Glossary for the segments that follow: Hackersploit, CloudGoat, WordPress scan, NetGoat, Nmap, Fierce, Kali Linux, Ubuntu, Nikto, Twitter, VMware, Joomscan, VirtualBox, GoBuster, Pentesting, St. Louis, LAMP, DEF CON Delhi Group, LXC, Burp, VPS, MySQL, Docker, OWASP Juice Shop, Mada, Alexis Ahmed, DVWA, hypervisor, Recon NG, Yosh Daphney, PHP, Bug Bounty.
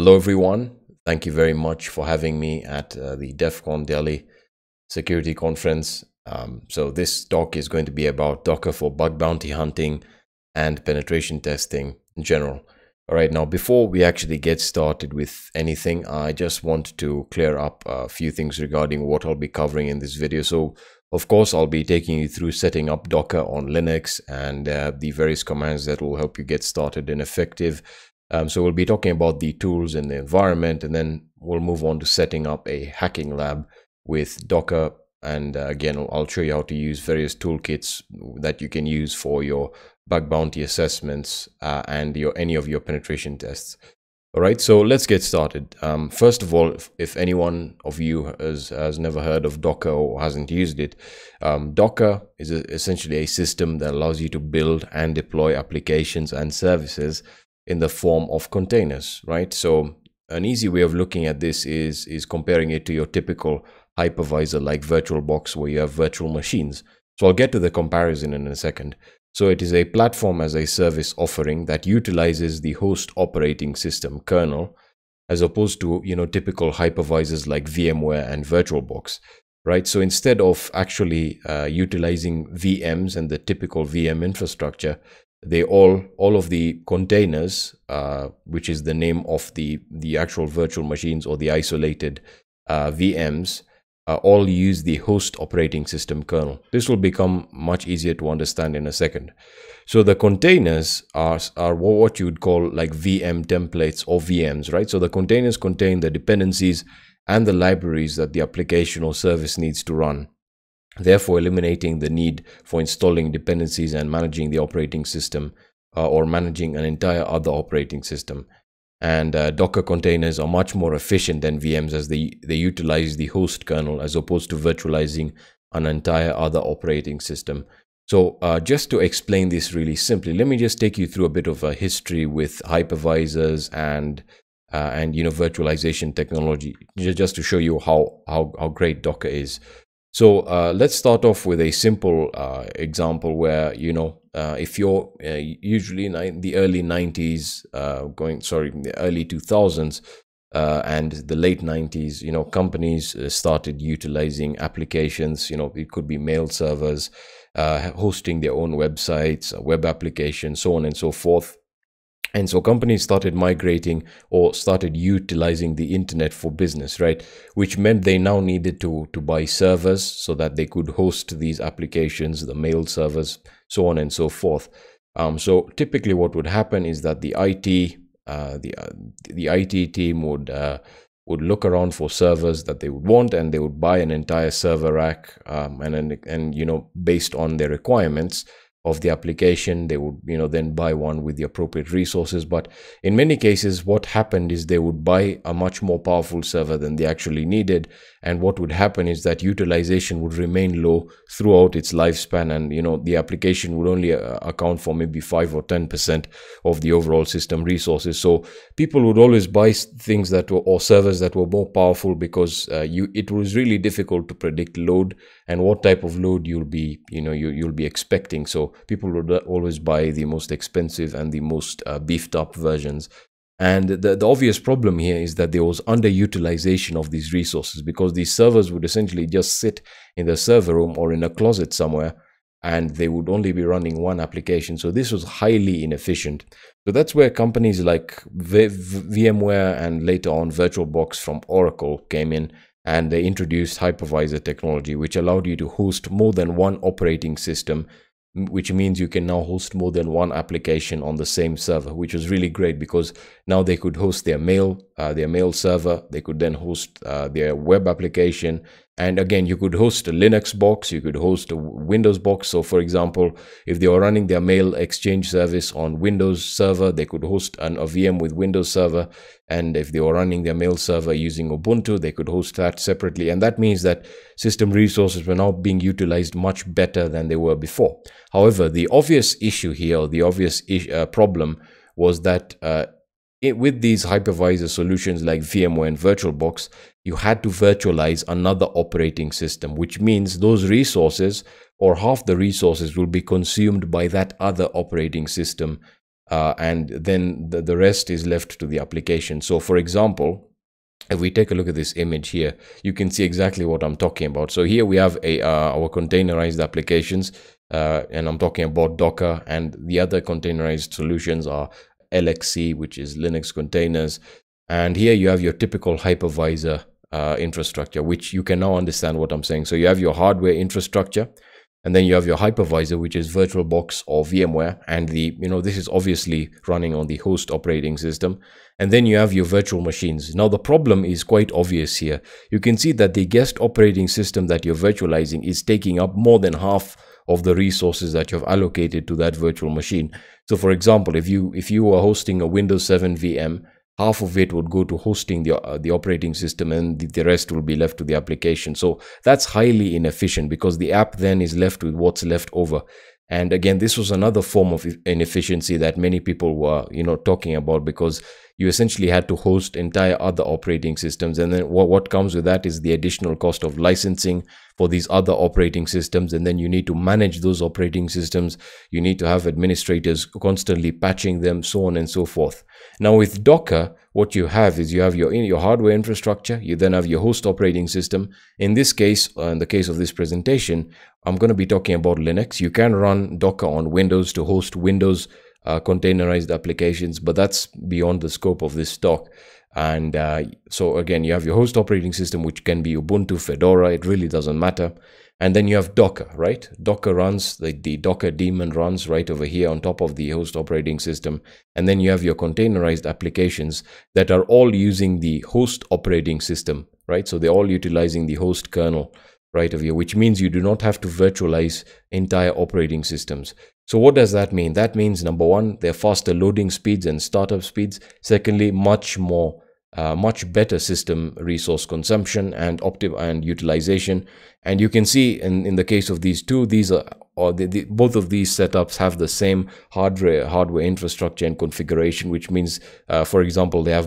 Hello everyone, thank you very much for having me at the DEF CON Delhi Security Conference. So this talk is going to be about Docker for bug bounty hunting and penetration testing in general. All right, now before we actually get started with anything, I just want to clear up a few things regarding what I'll be covering in this video. So of course, I'll be taking you through setting up Docker on Linux and the various commands that will help you get started and effective. So we'll be talking about the tools and the environment, and then we'll move on to setting up a hacking lab with Docker. And again, I'll show you how to use various toolkits that you can use for your bug bounty assessments and any of your penetration tests. All right, so let's get started. First of all, if anyone of you has never heard of Docker or hasn't used it, Docker is essentially a system that allows you to build and deploy applications and services in the form of containers, right? So an easy way of looking at this is comparing it to your typical hypervisor like VirtualBox, where you have virtual machines. So I'll get to the comparison in a second. So it is a platform as a service offering that utilizes the host operating system kernel, as opposed to, you know, typical hypervisors like VMware and VirtualBox, right? So instead of actually utilizing VMs and the typical VM infrastructure, they all of the containers, which is the name of the actual virtual machines or the isolated VMs, all use the host operating system kernel. This will become much easier to understand in a second. So the containers are what you would call like VM templates or VMs, right? So the containers contain the dependencies and the libraries that the application or service needs to run, therefore eliminating the need for installing dependencies and managing the operating system or managing an entire other operating system. And Docker containers are much more efficient than VMs, as they utilize the host kernel as opposed to virtualizing an entire other operating system. So just to explain this really simply, let me just take you through a bit of a history with hypervisors and you know, virtualization technology, just to show you how great Docker is. So let's start off with a simple example where, you know, if you're usually in the early 90s, the early 2000s and the late 90s, you know, companies started utilizing applications, you know, it could be mail servers, hosting their own websites, web applications, so on and so forth. And so companies started migrating or started utilizing the internet for business, right? Which meant they now needed to buy servers so that they could host these applications, the mail servers, so on and so forth. So typically what would happen is that the IT team would look around for servers that they would want, and they would buy an entire server rack, and you know, based on their requirements of the application, they would, you know, then buy one with the appropriate resources. But in many cases, what happened is they would buy a much more powerful server than they actually needed, and what would happen is that utilization would remain low throughout its lifespan, and you know, the application would only account for maybe 5 or 10% of the overall system resources. So people would always buy things that were, or servers that were more powerful, because it was really difficult to predict load and what type of load you'll be, you know, you'll be expecting. So people would always buy the most expensive and the most beefed up versions. And the obvious problem here is that there was underutilization of these resources, because these servers would essentially just sit in the server room or in a closet somewhere, and they would only be running one application. So this was highly inefficient. So that's where companies like VMware and later on VirtualBox from Oracle came in, and they introduced hypervisor technology, which allowed you to host more than one operating system, which means you can now host more than one application on the same server, which was really great, because now they could host their mail server, they could then host their web application, and again, you could host a Linux box, you could host a Windows box. So for example, if they were running their mail exchange service on Windows server, they could host a VM with Windows server, and if they were running their mail server using Ubuntu, they could host that separately. And that means that system resources were now being utilized much better than they were before. However, the obvious issue here, the obvious problem was that with these hypervisor solutions like VMware and VirtualBox, you had to virtualize another operating system, which means those resources or half the resources will be consumed by that other operating system and then the rest is left to the application. So for example, if we take a look at this image here, you can see exactly what I'm talking about. So here we have a our containerized applications, and I'm talking about Docker, and the other containerized solutions are LXC, which is Linux containers. And here you have your typical hypervisor infrastructure, which you can now understand what I'm saying. So you have your hardware infrastructure, and then you have your hypervisor, which is VirtualBox or VMware, and the, you know, this is obviously running on the host operating system. And then you have your virtual machines. Now the problem is quite obvious here. You can see that the guest operating system that you're virtualizing is taking up more than half of the resources that you've allocated to that virtual machine. So for example, if you were hosting a Windows 7 VM, half of it would go to hosting the operating system, and the rest will be left to the application. So that's highly inefficient, because the app then is left with what's left over. And again, this was another form of inefficiency that many people were, you know, talking about, because you essentially had to host entire other operating systems. And then what comes with that is the additional cost of licensing for these other operating systems. And then you need to manage those operating systems. You need to have administrators constantly patching them, so on and so forth. Now with Docker, what you have is you have your hardware infrastructure, you then have your host operating system. In this case, in the case of this presentation, I'm going to be talking about Linux. You can run Docker on Windows to host Windows containerized applications, but that's beyond the scope of this talk. And so again, you have your host operating system, which can be Ubuntu, Fedora, it really doesn't matter. And then you have Docker, right? Docker runs, the Docker daemon runs right over here on top of the host operating system. And then you have your containerized applications that are all using the host operating system, right? So they're all utilizing the host kernel right over here, which means you do not have to virtualize entire operating systems. So what does that mean? That means, number one, they're faster loading speeds and startup speeds. Secondly, much better system resource consumption and utilization. And you can see in the case of these two, these are both of these setups have the same hardware infrastructure and configuration, which means, for example, they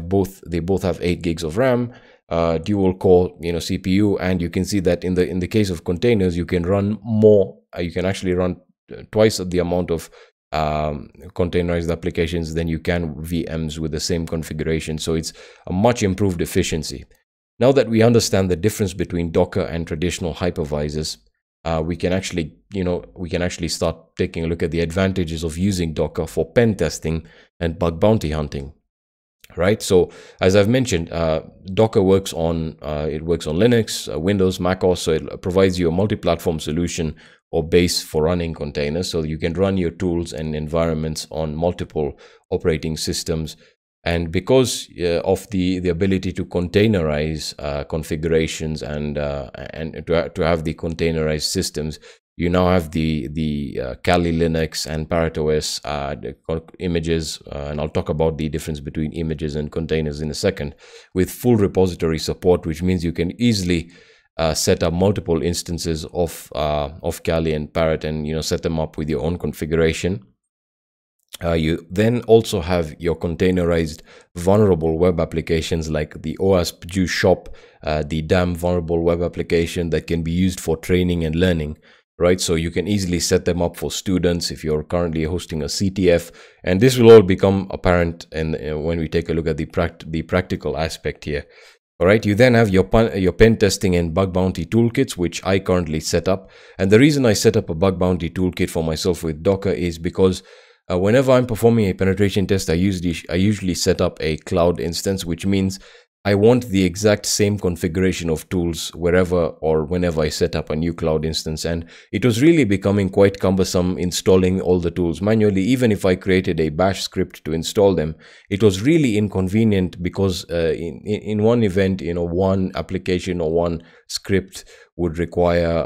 both have 8 gigs of RAM, dual core, you know, CPU. And you can see that in the case of containers, you can run more. You can actually run twice the amount of containerized applications than you can VMs with the same configuration. So it's a much improved efficiency. Now that we understand the difference between Docker and traditional hypervisors, we can actually, you know, we can actually start taking a look at the advantages of using Docker for pen testing and bug bounty hunting. Right, so as I've mentioned, Docker works on Linux, Windows, Mac OS, so it provides you a multi-platform solution or base for running containers. So you can run your tools and environments on multiple operating systems. And because of the ability to containerize configurations and to have the containerized systems, you now have the Kali Linux and Parrot OS images, and I'll talk about the difference between images and containers in a second, with full repository support, which means you can easily set up multiple instances of Kali and Parrot, and, you know, set them up with your own configuration. You then also have your containerized vulnerable web applications like the OWASP Juice Shop, the DAM vulnerable web application that can be used for training and learning. Right, so you can easily set them up for students if you're currently hosting a CTF, and this will all become apparent and when we take a look at the practical aspect here. All right, you then have your pen testing and bug bounty toolkits, which I currently set up. And the reason I set up a bug bounty toolkit for myself with Docker is because whenever I'm performing a penetration test, I usually set up a cloud instance, which means I want the exact same configuration of tools wherever or whenever I set up a new cloud instance. And it was really becoming quite cumbersome installing all the tools manually. Even if I created a bash script to install them, it was really inconvenient because in one event, you know, one application or one script would require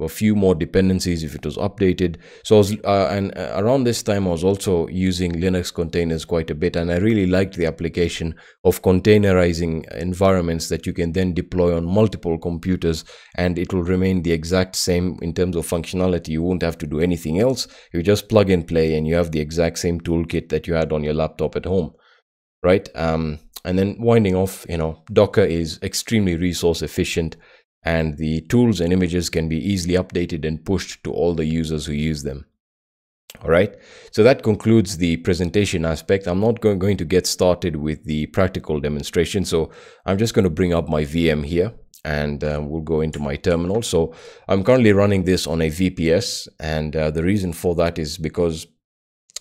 a few more dependencies if it was updated. So I was, and around this time I was also using Linux containers quite a bit, and I really liked the application of containerizing environments that you can then deploy on multiple computers, and it will remain the exact same in terms of functionality. You won't have to do anything else. You just plug and play and you have the exact same toolkit that you had on your laptop at home, right? And then winding off, you know, Docker is extremely resource efficient, and the tools and images can be easily updated and pushed to all the users who use them. All right, so that concludes the presentation aspect. I'm not going to get started with the practical demonstration. So I'm just going to bring up my VM here and we'll go into my terminal. So I'm currently running this on a VPS, and the reason for that is because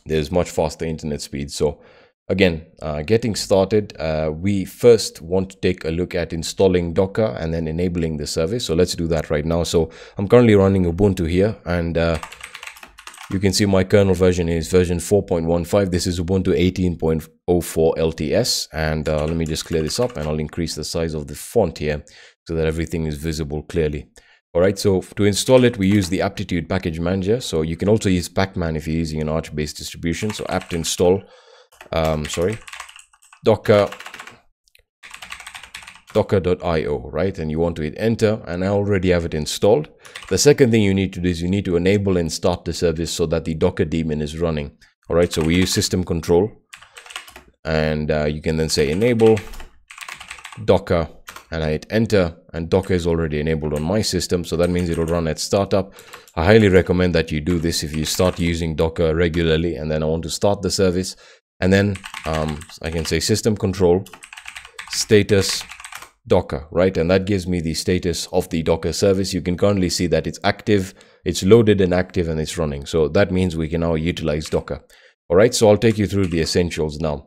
there's much faster internet speed. So again, getting started, we first want to take a look at installing Docker and then enabling the service. So let's do that right now. So I'm currently running Ubuntu here, and you can see my kernel version is version 4.15. This is Ubuntu 18.04 LTS. And let me just clear this up, and I'll increase the size of the font here so that everything is visible clearly. All right, so to install it, we use the Aptitude Package Manager. So you can also use Pacman if you're using an Arch-based distribution. So apt install. docker.io, right? And you want to hit enter, and I already have it installed. The second thing you need to do is you need to enable and start the service so that the Docker daemon is running. All right, so we use system control, and you can then say enable Docker, and I hit enter, and Docker is already enabled on my system. So that means it'll run at startup. I highly recommend that you do this if you start using Docker regularly. And then I want to start the service. And then I can say system control status Docker, right? And that gives me the status of the Docker service. You can currently see that it's active, it's loaded and active, and it's running. So that means we can now utilize Docker. All right, so I'll take you through the essentials now.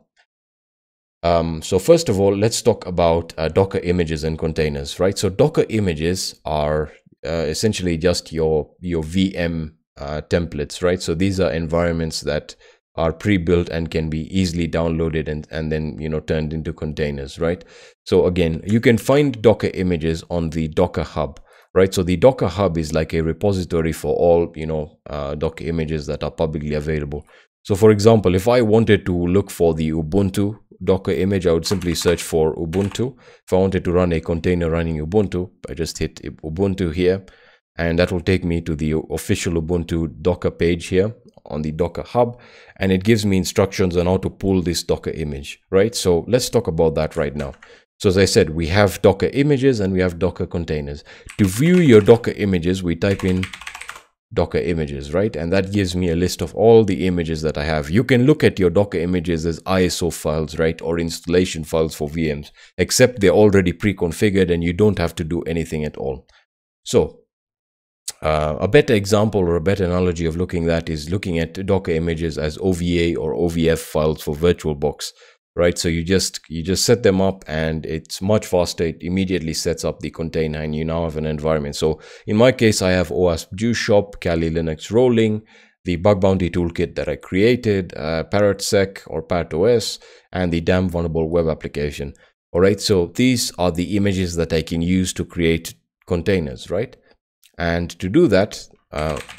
So first of all, let's talk about Docker images and containers, right? So Docker images are essentially just your VM templates, right? So these are environments that are pre-built and can be easily downloaded and then, you know, turned into containers, right? So again, you can find Docker images on the Docker Hub, right? So the Docker Hub is like a repository for all, you know, Docker images that are publicly available. So for example, if I wanted to look for the Ubuntu Docker image, I would simply search for Ubuntu. If I wanted to run a container running Ubuntu, I just hit Ubuntu here, and that will take me to the official Ubuntu Docker page here on the Docker Hub, and it gives me instructions on how to pull this Docker image, right? So let's talk about that right now. So as I said, we have Docker images and we have Docker containers. To view your Docker images, we type in Docker images, right? And that gives me a list of all the images that I have. You can look at your Docker images as ISO files, right? Or installation files for VMs, except they're already pre-configured and you don't have to do anything at all. So a better example or a better analogy of looking at that is looking at Docker images as OVA or OVF files for VirtualBox, right? So you just set them up, and it's much faster. It immediately sets up the container, and you now have an environment. So in my case, I have OWASP Juice Shop, Kali Linux rolling, the bug bounty toolkit that I created, Parrot Sec or Parrot OS, and the damn vulnerable web application. All right, so these are the images that I can use to create containers, right? And to do that,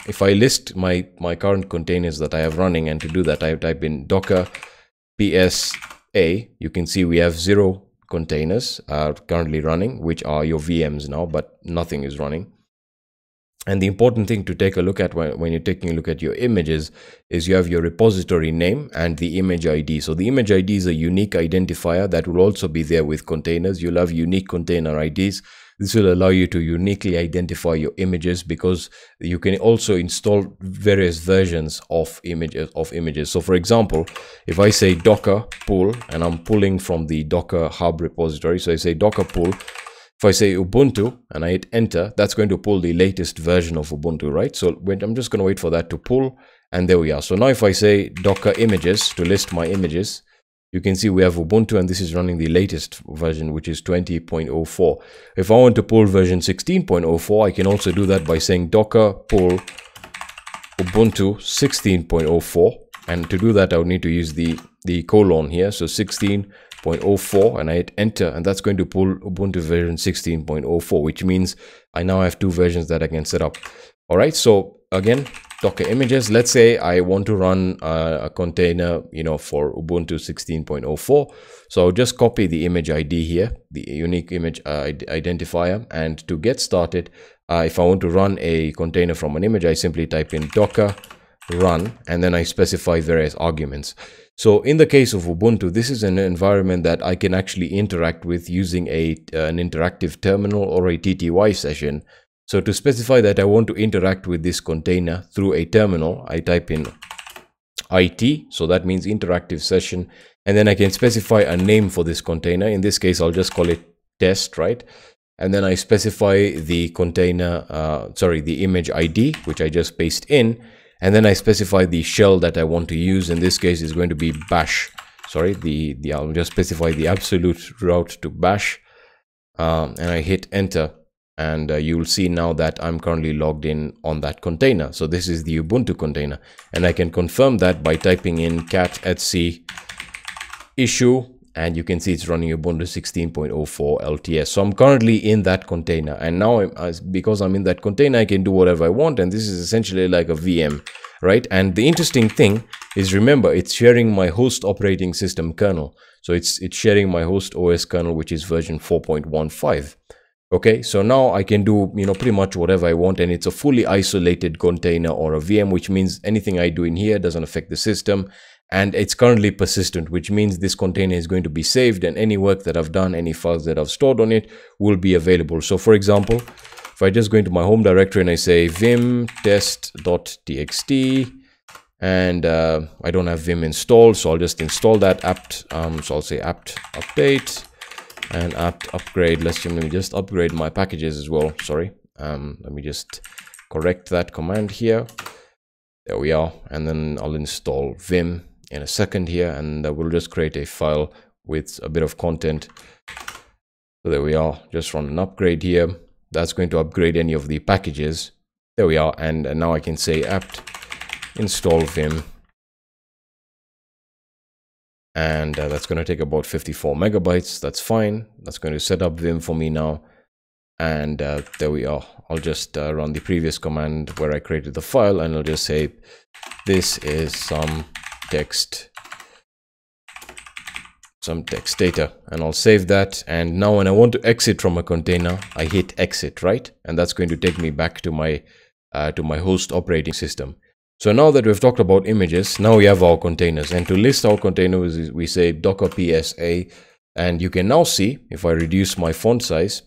if I list my current containers that I have running, and to do that, I type in Docker PSA, you can see we have 0 containers currently running, which are your VMs now, but nothing is running. And the important thing to take a look at when you're taking a look at your images is you have your repository name and the image ID. So the image ID is a unique identifier that will also be there with containers. You'll have unique container IDs. This will allow you to uniquely identify your images, because you can also install various versions of images. So for example, if I say Docker pull, and I'm pulling from the Docker Hub repository. So I say Docker pull. If I say Ubuntu and I hit enter, that's going to pull the latest version of Ubuntu, right? So I'm just going to wait for that to pull. And there we are. So now if I say Docker images to list my images, you can see we have Ubuntu, and this is running the latest version, which is 20.04. If I want to pull version 16.04, I can also do that by saying Docker pull Ubuntu 16.04. And to do that, I would need to use the colon here. So 16.04, and I hit enter, and that's going to pull Ubuntu version 16.04, which means I now have 2 versions that I can set up. All right, so again, Docker images. Let's say I want to run a container, you know, for Ubuntu 16.04. So I'll just copy the image ID here, the unique image identifier. And to get started, if I want to run a container from an image, I simply type in Docker run, and then I specify various arguments. So in the case of Ubuntu, this is an environment that I can actually interact with using an interactive terminal or a TTY session. So to specify that I want to interact with this container through a terminal, I type in IT, so that means interactive session, and then I can specify a name for this container. In this case, I'll just call it test, right? And then I specify the container, the image ID, which I just paste in, and then I specify the shell that I want to use. In this case, is going to be bash. I'll just specify the absolute route to bash, and I hit enter, and you'll see now that I'm currently logged in on that container. So this is the Ubuntu container, and I can confirm that by typing in cat etc issue, and you can see it's running Ubuntu 16.04 LTS. So I'm currently in that container, and now because I'm in that container, I can do whatever I want, and this is essentially like a VM, right? And the interesting thing is, remember, it's sharing my host operating system kernel. So it's sharing my host OS kernel, which is version 4.15. Okay, so now I can do, you know, pretty much whatever I want, and it's a fully isolated container or a VM, which means anything I do in here doesn't affect the system, and it's currently persistent, which means this container is going to be saved, and any work that I've done, any files that I've stored on it will be available. So for example, if I just go into my home directory and I say vim test.txt, and I don't have vim installed, so I'll just install that apt, so I'll say apt update and apt upgrade. Let me just upgrade my packages as well. Let me just correct that command here. There we are. And then I'll install vim in a second here, and we'll just create a file with a bit of content. So there we are, just run an upgrade here. That's going to upgrade any of the packages. There we are. And now I can say apt install vim, and that's going to take about 54 megabytes. That's fine. That's going to set up vim for me now, and there we are. I'll just run the previous command where I created the file, and I'll just say this is some text data, and I'll save that. And now when I want to exit from a container, I hit exit, right? And that's going to take me back to my host operating system. So now that we've talked about images, now we have our containers. And to list our containers, we say docker psa, and you can now see, if I reduce my font size,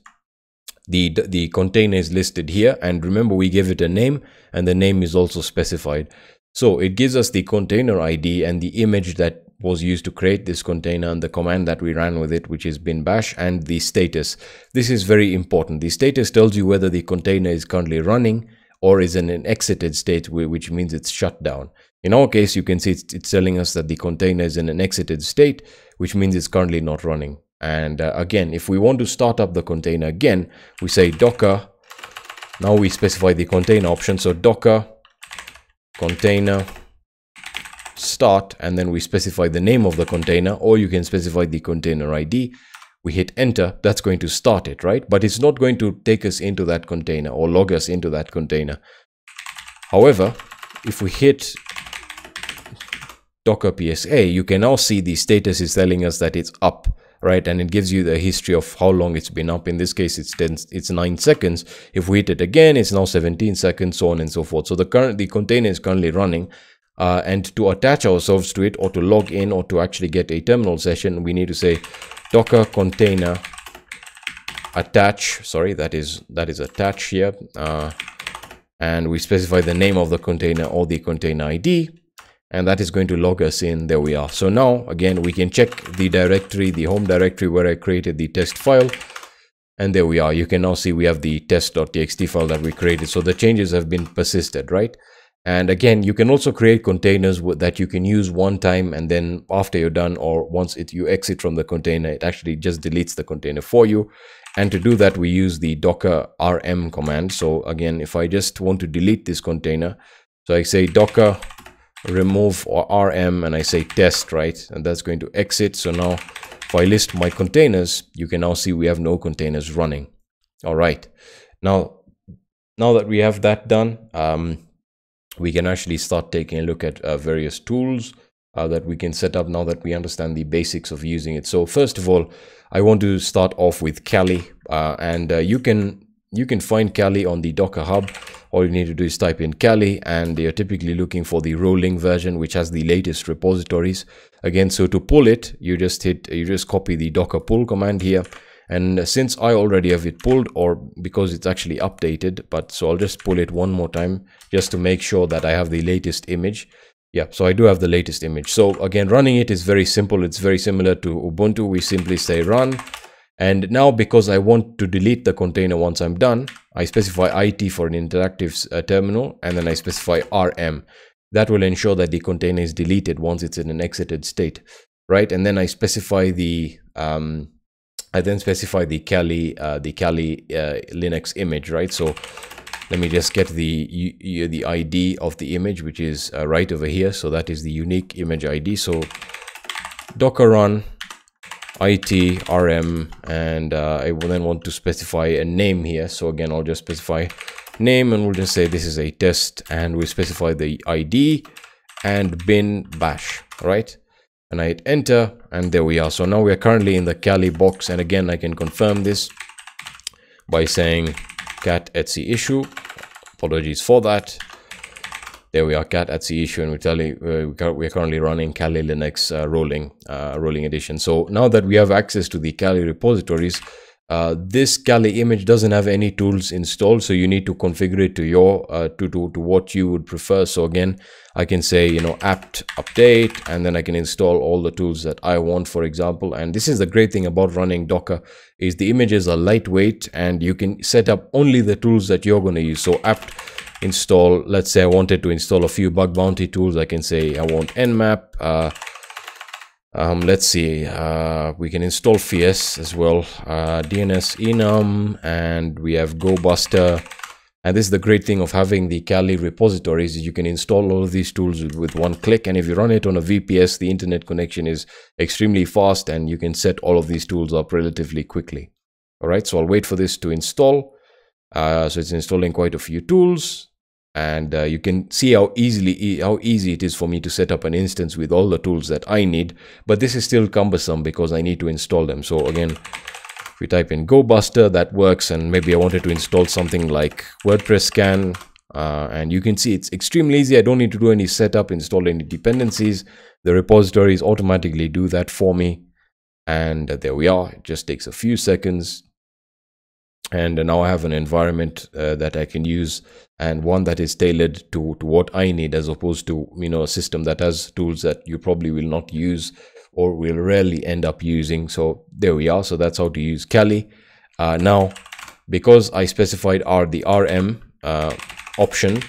the container is listed here. And remember, we gave it a name, and the name is also specified. So it gives us the container ID and the image that was used to create this container, and the command that we ran with it, which is bin bash, and the status. This is very important. The status tells you whether the container is currently running or is in an exited state, which means it's shut down. In our case, you can see it's telling us that the container is in an exited state, which means it's currently not running. And again, if we want to start up the container again, we say docker. Now we specify the container option. So docker container start, and then we specify the name of the container, or you can specify the container ID. We hit enter. That's going to start it, right? But it's not going to take us into that container or log us into that container. However, if we hit docker psa, you can now see the status is telling us that it's up, right? And it gives you the history of how long it's been up. In this case, it's 9 seconds. If we hit it again, it's now 17 seconds, so on and so forth. So the container is currently running. And to attach ourselves to it, or to log in, or to actually get a terminal session, we need to say docker container attach. That is attach here, and we specify the name of the container or the container ID, and that is going to log us in. There we are. So now again, we can check the directory, the home directory where I created the test file, and there we are. You can now see we have the test.txt file that we created. So the changes have been persisted, right? And again, you can also create containers that you can use one time, and then after you're done, or once you exit from the container, it actually just deletes the container for you. And to do that, we use the docker rm command. So again, if I just want to delete this container, so I say docker remove or rm, and I say test, right? And that's going to exit. So now if I list my containers, you can now see we have no containers running. All right. Now that we have that done, we can actually start taking a look at various tools that we can set up now that we understand the basics of using it. So first of all, I want to start off with Kali, and you can find Kali on the Docker Hub. All you need to do is type in Kali, and you're typically looking for the rolling version, which has the latest repositories. Again, so to pull it, you just copy the docker pull command here. And since I already have it pulled, or because it's actually updated, so I'll just pull it one more time just to make sure that I have the latest image. Yeah, so I do have the latest image. So again, running it is very simple. It's very similar to Ubuntu. We simply say run. And now, because I want to delete the container once I'm done, I specify IT for an interactive terminal, and then I specify RM. That will ensure that the container is deleted once it's in an exited state, right? And then I specify the Kali Linux image, right? So let me just get the ID of the image, which is right over here. So that is the unique image ID. So Docker run IT RM, and I will then want to specify a name here. So again, I'll just specify name, and we'll just say this is a test, and we'll specify the ID and bin bash, right? And I hit enter, and there we are. So now we are currently in the Kali box, and again, I can confirm this by saying cat etsy issue. Apologies for that. There we are, cat etsy issue, and we are currently running Kali Linux rolling edition. So now that we have access to the Kali repositories, this Kali image doesn't have any tools installed, so you need to configure it to your to what you would prefer. So again, I can say, you know, apt update, and then I can install all the tools that I want, for example. And this is the great thing about running Docker, is the images are lightweight, and you can set up only the tools that you're going to use. So apt install, let's say I wanted to install a few bug bounty tools. I can say I want Nmap, let's see, we can install Fierce as well, DNS enum, and we have GoBuster. And this is the great thing of having the Kali repositories, is you can install all of these tools with one click. And if you run it on a VPS, the internet connection is extremely fast, and you can set all of these tools up relatively quickly. All right, so I'll wait for this to install. So it's installing quite a few tools. And you can see how easy it is for me to set up an instance with all the tools that I need. But this is still cumbersome because I need to install them. So again, if we type in GoBuster, that works. And maybe I wanted to install something like WordPress scan. And you can see it's extremely easy. I don't need to do any setup, install any dependencies. The repositories automatically do that for me. And there we are. It just takes a few seconds. And now I have an environment that I can use, and one that is tailored to what I need, as opposed to, you know, a system that has tools that you probably will not use or will rarely end up using. So there we are. So that's how to use Kali. Now, because I specified the RM option,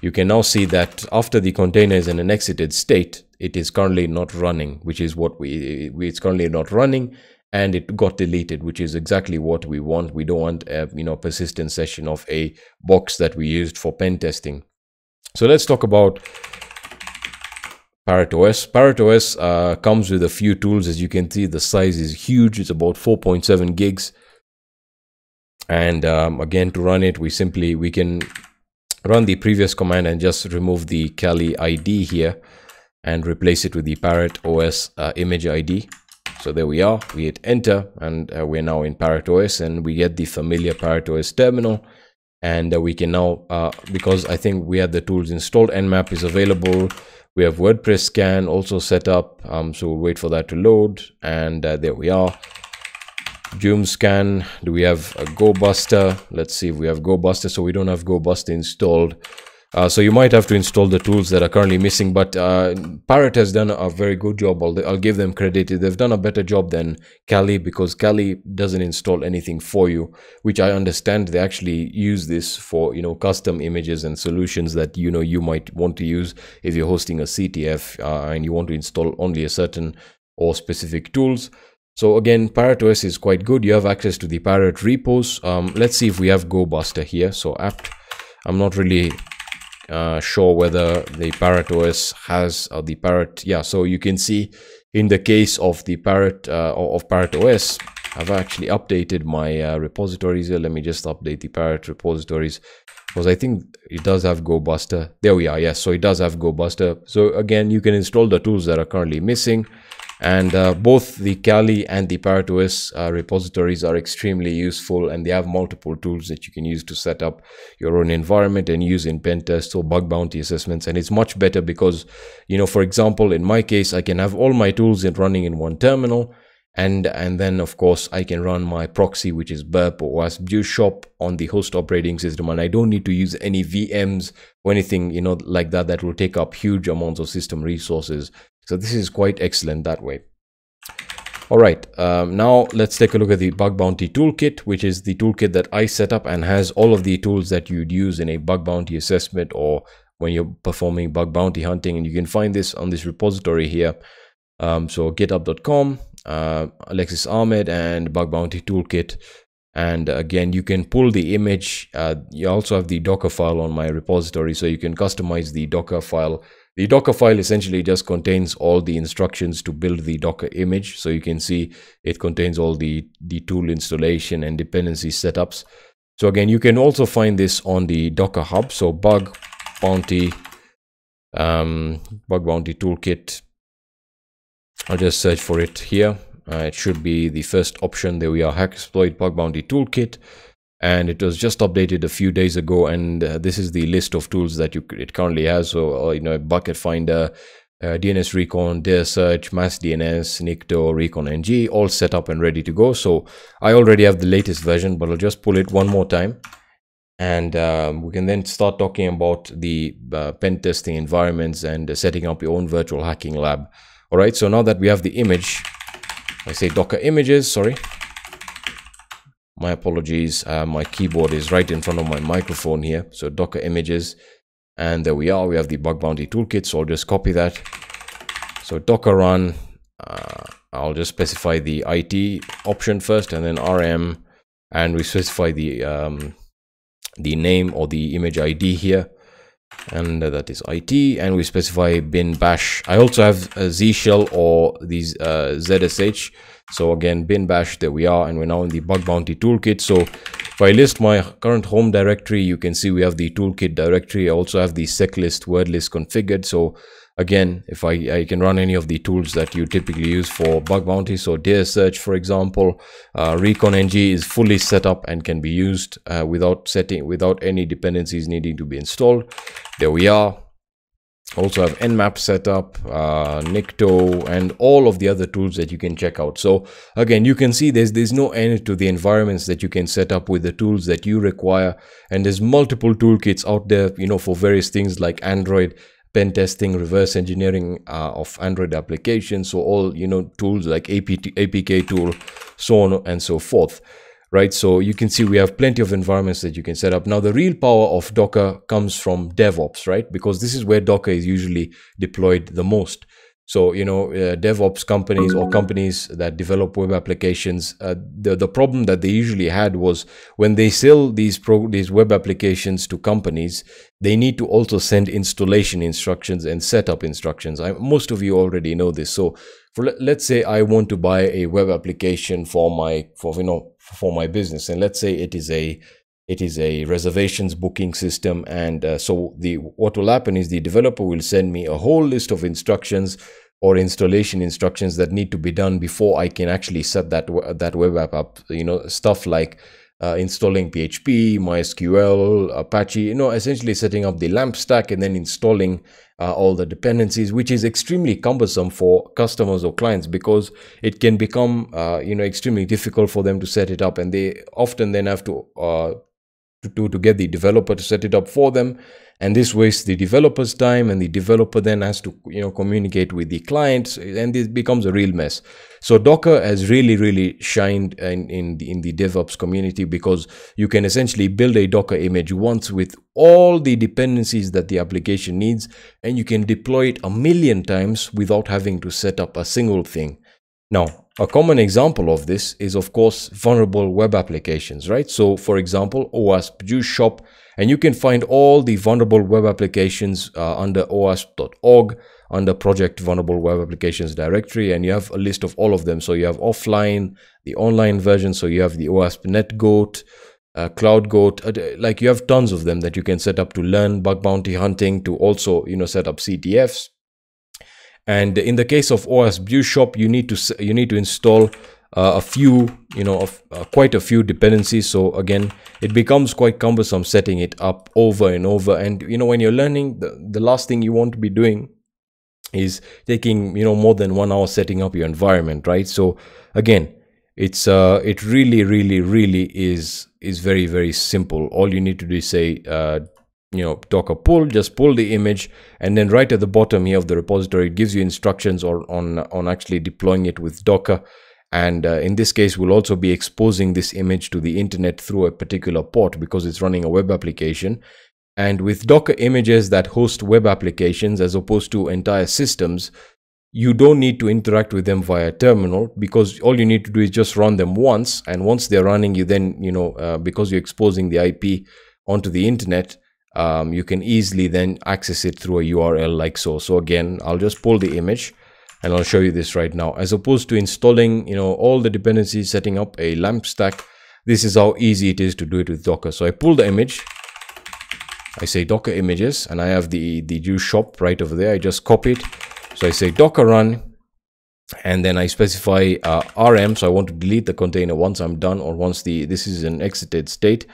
you can now see that after the container is in an exited state, it is currently not running, which is what it's currently not running. And it got deleted, which is exactly what we want. We don't want a, you know, persistent session of a box that we used for pen testing. So let's talk about Parrot OS. Parrot OS comes with a few tools. As you can see, the size is huge. It's about 4.7 gigs. And again, to run it, we can run the previous command and just remove the Kali ID here and replace it with the Parrot OS image ID. So there we are, we hit enter, and we're now in Parrot OS, and we get the familiar Parrot OS terminal. And we can now, because I think we had the tools installed, Nmap is available. We have WordPress scan also set up, so we'll wait for that to load. And there we are. Joomscan, do we have a GoBuster? Let's see if we have GoBuster. So we don't have GoBuster installed. So you might have to install the tools that are currently missing, but Parrot has done a very good job. I'll give them credit. They've done a better job than Kali, because Kali doesn't install anything for you, which I understand. They actually use this for, you know, custom images and solutions that, you know, you might want to use if you're hosting a CTF and you want to install only a certain or specific tools. So again, Parrot OS is quite good. You have access to the Parrot repos. Let's see if we have GoBuster here. So apt, I'm not really sure whether the Parrot OS has the Parrot. Yeah, so you can see in the case of the Parrot Parrot OS, I've actually updated my repositories here. Let me just update the Parrot repositories, because I think it does have GoBuster. There we are. Yes, so it does have GoBuster. So again, you can install the tools that are currently missing. And both the Kali and the Parrot OS repositories are extremely useful, and they have multiple tools that you can use to set up your own environment and use in pen tests or bug bounty assessments. And it's much better because, you know, for example, in my case, I can have all my tools running in one terminal, And then of course I can run my proxy, which is Burp or OWASP Juice Shop, on the host operating system, and I don't need to use any VMs or anything, you know, like that, that will take up huge amounts of system resources. So this is quite excellent that way. All right, now let's take a look at the bug bounty toolkit, which is the toolkit that I set up and has all of the tools that you'd use in a bug bounty assessment or when you're performing bug bounty hunting. And you can find this on this repository here. So github.com, Alexis Ahmed, and bug bounty toolkit. And again, you can pull the image. You also have the Docker file on my repository, so you can customize the Docker file. The Docker file essentially just contains all the instructions to build the Docker image. So you can see it contains all the tool installation and dependency setups. So again, you can also find this on the Docker Hub. So bug bounty toolkit. I'll just search for it here. It should be the first option. There we are, Hackersploit bug bounty toolkit. And it was just updated a few days ago, and this is the list of tools that it currently has. So you know, bucket finder, DNS recon, dir search, mass DNS, Nikto, Recon NG, all set up and ready to go. So I already have the latest version, but I'll just pull it one more time, and we can then start talking about the pen testing environments and setting up your own virtual hacking lab. All right, so now that we have the image, I say Docker images, sorry. My apologies, my keyboard is right in front of my microphone here. So Docker images, and there we are. We have the bug bounty toolkit, so I'll just copy that. So Docker run, I'll just specify the IT option first, and then RM, and we specify the name or the image ID here, and that is IT, and we specify bin bash. I also have a Z shell or these ZSH. So again, bin bash, there we are, and we're now in the bug bounty toolkit. So if I list my current home directory, you can see we have the toolkit directory. I also have the seclist word list configured. So again, if I can run any of the tools that you typically use for bug bounty. So dir search, for example, Recon NG is fully set up and can be used without any dependencies needing to be installed. There we are. Also have Nmap set up, Nikto, and all of the other tools that you can check out. So again, you can see there's no end to the environments that you can set up with the tools that you require. And there's multiple toolkits out there, you know, for various things like Android pen testing, reverse engineering of Android applications. So all, you know, tools like APK tool, so on and so forth. Right, so you can see we have plenty of environments that you can set up. Now, the real power of Docker comes from DevOps, right? Because this is where Docker is usually deployed the most. So, you know, DevOps companies or companies that develop web applications, the problem that they usually had was when they sell these web applications to companies, they need to also send installation instructions and setup instructions. Most of you already know this. So, let's say I want to buy a web application for my business, and let's say it is a reservations booking system, and so what will happen is the developer will send me a whole list of instructions or installation instructions that need to be done before I can actually set that web app up. You know, stuff like installing PHP, MySQL, Apache, you know, essentially setting up the LAMP stack and then installing all the dependencies, which is extremely cumbersome for customers or clients, because it can become, you know, extremely difficult for them to set it up. And they often then have to get the developer to set it up for them. And this wastes the developer's time, and the developer then has to, you know, communicate with the clients, and this becomes a real mess. So Docker has really, really shined in the DevOps community, because you can essentially build a Docker image once with all the dependencies that the application needs, and you can deploy it 1,000,000 times without having to set up a single thing. Now, a common example of this is, of course, vulnerable web applications, right? So, for example, OWASP Juice Shop, and you can find all the vulnerable web applications under OWASP.org, under Project Vulnerable Web Applications directory, and you have a list of all of them. So you have offline, the online version, so you have the OWASP NetGoat, CloudGoat, like you have tons of them that you can set up to learn bug bounty hunting, to also, you know, set up CTFs. And in the case of OWASP Juice Shop, you need to install quite a few dependencies. So again, it becomes quite cumbersome setting it up over and over. And you know, when you're learning, the last thing you want to be doing is taking, you know, more than 1 hour setting up your environment, right? So again, it's it really is very simple. All you need to do is say you know, Docker pull, just pull the image, and then right at the bottom here of the repository, it gives you instructions on actually deploying it with Docker. And in this case, we'll also be exposing this image to the internet through a particular port because it's running a web application. And with Docker images that host web applications as opposed to entire systems, you don't need to interact with them via terminal, because all you need to do is just run them once. And once they're running, you then, you know, because you're exposing the IP onto the internet, you can easily then access it through a URL like so. So again, I'll just pull the image and I'll show you this right now. As opposed to installing, you know, all the dependencies, setting up a LAMP stack, this is how easy it is to do it with Docker. So I pull the image, I say Docker images, and I have the Juice Shop right over there. I just copy it. So I say Docker run, and then I specify RM. So I want to delete the container once I'm done, or once this is an exited state.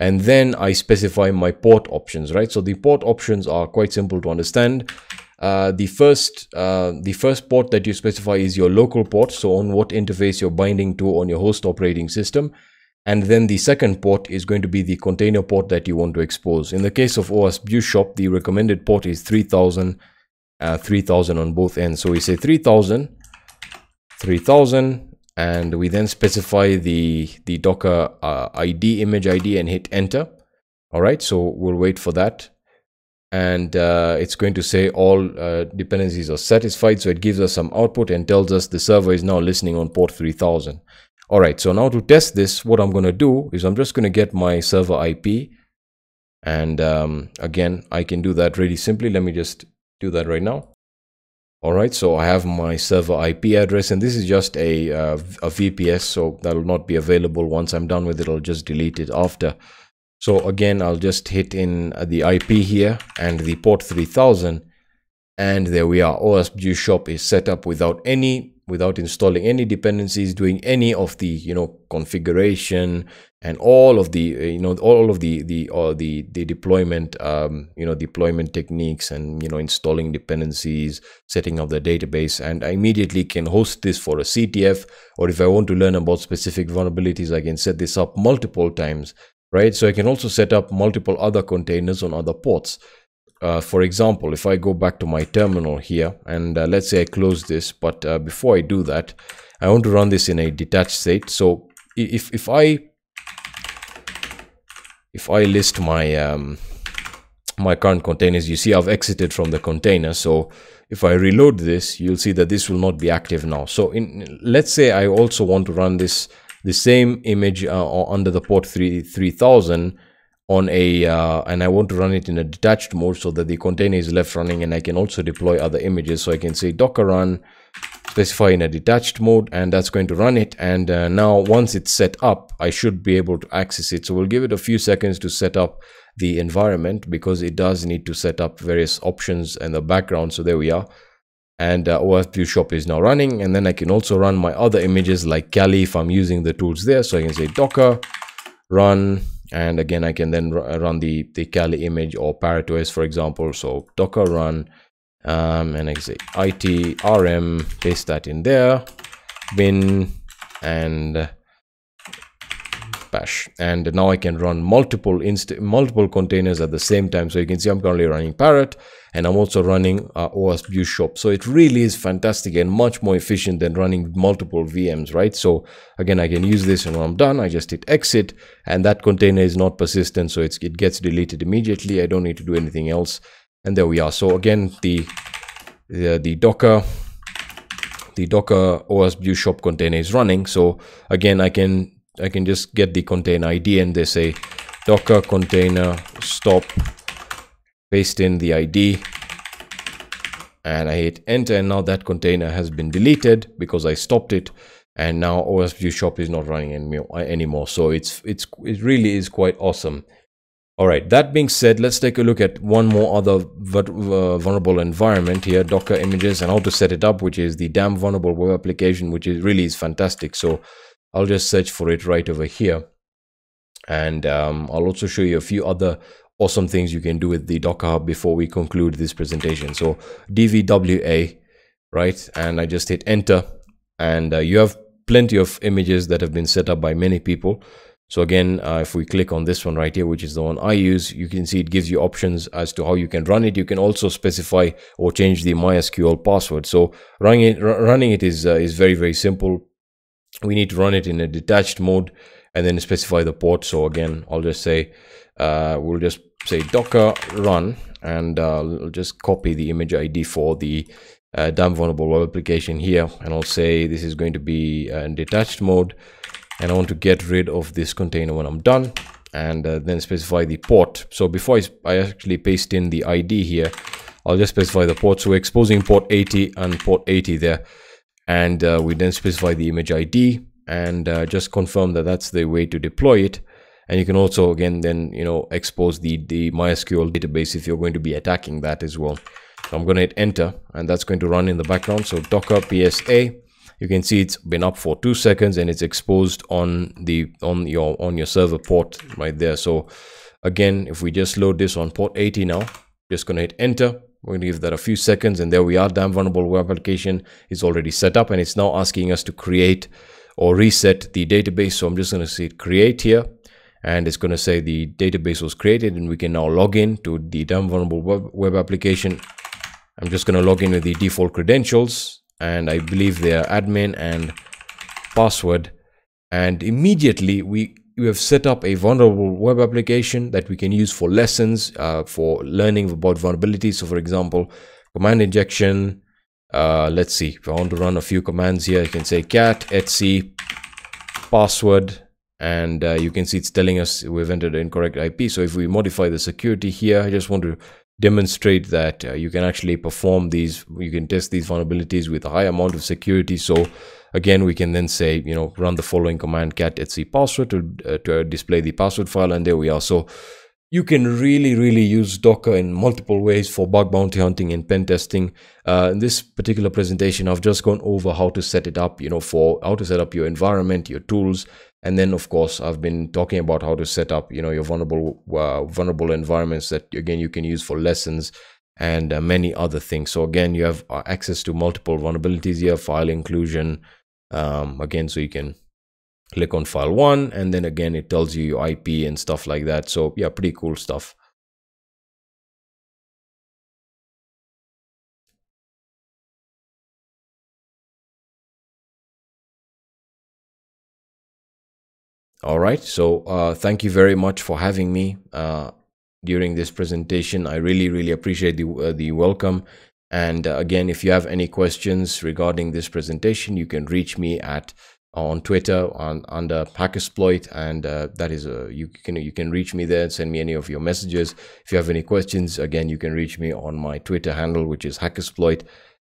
And then I specify my port options, right? So the port options are quite simple to understand. The first port that you specify is your local port, so on what interface you're binding to on your host operating system. And then the second port is going to be the container port that you want to expose. In the case of OWASP Juice Shop, the recommended port is 3000 on both ends. So we say 3000, and we then specify the Docker ID, image ID, and hit enter. All right, so we'll wait for that. And it's going to say all dependencies are satisfied. So it gives us some output and tells us the server is now listening on port 3000. All right, so now to test this, what I'm going to do is I'm just going to get my server IP. And again, I can do that really simply. Let me just do that right now. All right, so I have my server IP address, and this is just a VPS, so that will not be available. Once I'm done with it, I'll just delete it after. So again, I'll just hit in the IP here and the port 3000, and there we are. OWASP Juice Shop is set up without installing any dependencies, doing any of the, you know, configuration and all of the, you know, all of the deployment, you know, deployment techniques, and, you know, installing dependencies, setting up the database. And I immediately can host this for a CTF, or if I want to learn about specific vulnerabilities, I can set this up multiple times, right? So I can also set up multiple other containers on other ports. For example, if I go back to my terminal here, and let's say I close this, but before I do that, I want to run this in a detached state. So if I list my my current containers, you see I've exited from the container. So if I reload this, you'll see that this will not be active now. So let's say I also want to run the same image under the port 3000. On a and I want to run it in a detached mode so that the container is left running, and I can also deploy other images. So I can say Docker run, specify in a detached mode, and that's going to run it. And now once it's set up, I should be able to access it. So we'll give it a few seconds to set up the environment, because it does need to set up various options in the background. So there we are. And OWASP Juice Shop is now running, and then I can also run my other images like Kali if I'm using the tools there. So I can say Docker run, and again I can then run the Kali image or Parrot OS, for example. So Docker run, and I say IT RM, paste that in there, bin and bash, and now I can run multiple containers at the same time. So you can see I'm currently running Parrot, and I'm also running OWASP Juice Shop. So it really is fantastic and much more efficient than running multiple VMs, right? So again, I can use this, and when I'm done, I just hit exit, and that container is not persistent, so it gets deleted immediately. I don't need to do anything else, and there we are. So again, the Docker OWASP Juice Shop container is running. So again, I can just get the container ID, and they say Docker container stop, paste in the ID, and I hit enter, and now that container has been deleted because I stopped it, and now OWASP Juice Shop is not running anymore. So it really is quite awesome. All right, that being said, let's take a look at one more other vulnerable environment here, Docker images, and how to set it up, which is the damn vulnerable web application, which is really is fantastic. So I'll just search for it right over here, and I'll also show you a few other awesome things you can do with the Docker Hub before we conclude this presentation. So DVWA, right? And I just hit enter, and you have plenty of images that have been set up by many people. So again, if we click on this one right here, which is the one I use, you can see it gives you options as to how you can run it. You can also specify or change the MySQL password. So running it is very, very simple. We need to run it in a detached mode and then specify the port. So again, I'll just say, we'll just say docker run, and I'll just copy the image ID for the dumb vulnerable web application here. And I'll say this is going to be in detached mode. And I want to get rid of this container when I'm done, and then specify the port. So before I actually paste in the ID here, I'll just specify the port. So we're exposing port 80 and port 80 there. And we then specify the image ID and just confirm that that's the way to deploy it. And you can also, again, then, you know, expose the MySQL database if you're going to be attacking that as well. So I'm going to hit enter, and that's going to run in the background. So docker psa. You can see it's been up for 2 seconds, and it's exposed on the on your server port right there. So again, if we just load this on port 80 now, just going to hit enter. We're going to give that a few seconds, and there we are. Damn vulnerable web application is already set up, and it's now asking us to create or reset the database. So I'm just going to say create here, and it's going to say the database was created, and we can now log in to the damn vulnerable web application. I'm just going to log in with the default credentials, and I believe they are admin and password. And immediately we have set up a vulnerable web application that we can use for lessons, for learning about vulnerabilities. So for example, command injection, let's see, if I want to run a few commands here, you can say cat etc password, and you can see it's telling us we've entered an incorrect IP. So if we modify the security here, I just want to demonstrate that you can actually perform these, you can test these vulnerabilities with a high amount of security. So again, we can then say, you know, run the following command cat etc password to display the password file, and there we are. So you can really, really use Docker in multiple ways for bug bounty hunting and pen testing. In this particular presentation, I've just gone over how to set it up, you know, for how to set up your environment, your tools. And then, of course, I've been talking about how to set up, you know, your vulnerable environments that, again, you can use for lessons and many other things. So, again, you have access to multiple vulnerabilities here, file inclusion. Again, so you can click on file one, and then again it tells you your IP and stuff like that. So yeah, pretty cool stuff. All right, so thank you very much for having me during this presentation. I really, really appreciate the welcome. And again, if you have any questions regarding this presentation, you can reach me at on Twitter under Hackersploit, and that is you can reach me there and send me any of your messages. If you have any questions, again, you can reach me on my Twitter handle, which is Hackersploit.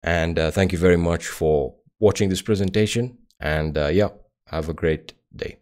And thank you very much for watching this presentation, and yeah, have a great day.